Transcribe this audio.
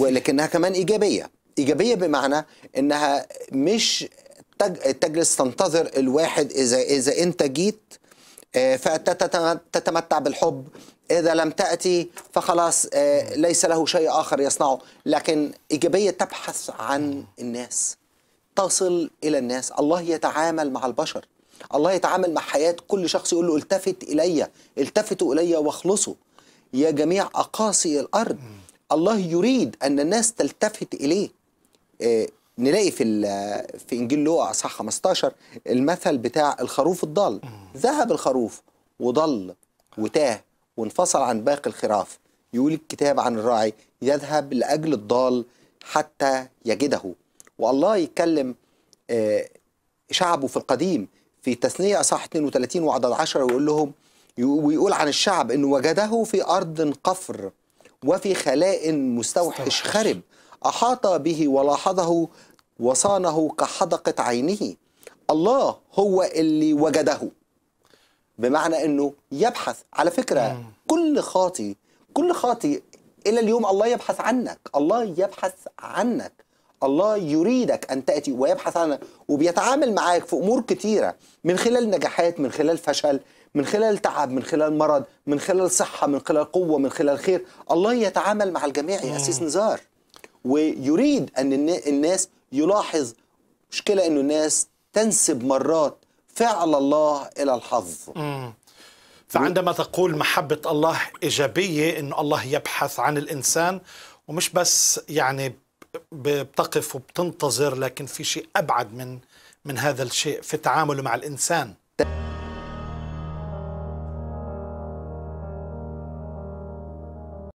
ولكنها كمان إيجابية. إيجابية بمعنى إنها مش تجلس تنتظر الواحد، إذا أنت جيت فتتمتع بالحب، إذا لم تأتي فخلاص ليس له شيء آخر يصنعه. لكن إيجابية تبحث عن الناس، تصل إلى الناس. الله يتعامل مع البشر، الله يتعامل مع حياة كل شخص، يقول له التفت إلي، التفتوا إلي واخلصوا يا جميع أقاصي الأرض. الله يريد أن الناس تلتفت إليه. نلاقي في إنجيل لوقا أصحاح 15 المثل بتاع الخروف الضال. ذهب الخروف وضل وتاه وانفصل عن باقي الخراف. يقول الكتاب عن الراعي يذهب لأجل الضال حتى يجده. والله يتكلم شعبه في القديم في تثنية أصحاح 32 وعدد 10 ويقول لهم، ويقول عن الشعب إنه وجده في أرض قفر وفي خلاء مستوحش خرب، أحاط به ولاحظه وصانه كحدقة عينه. الله هو اللي وجده، بمعنى أنه يبحث. على فكرة كل خاطئ إلى اليوم الله يبحث عنك، الله يبحث عنك، الله يريدك أن تأتي ويبحث عنك، وبيتعامل معاك في أمور كتيرة، من خلال نجاحات، من خلال فشل، من خلال تعب، من خلال مرض، من خلال صحة، من خلال قوة، من خلال خير. الله يتعامل مع الجميع يا أسيس نزار، ويريد أن الناس يلاحظ. مشكلة أنه الناس تنسب مرات فعل الله إلى الحظ. فعندما تقول محبة الله إيجابية، أن الله يبحث عن الإنسان، ومش بس يعني بتقف وبتنتظر، لكن في شيء أبعد من هذا الشيء في تعامله مع الإنسان.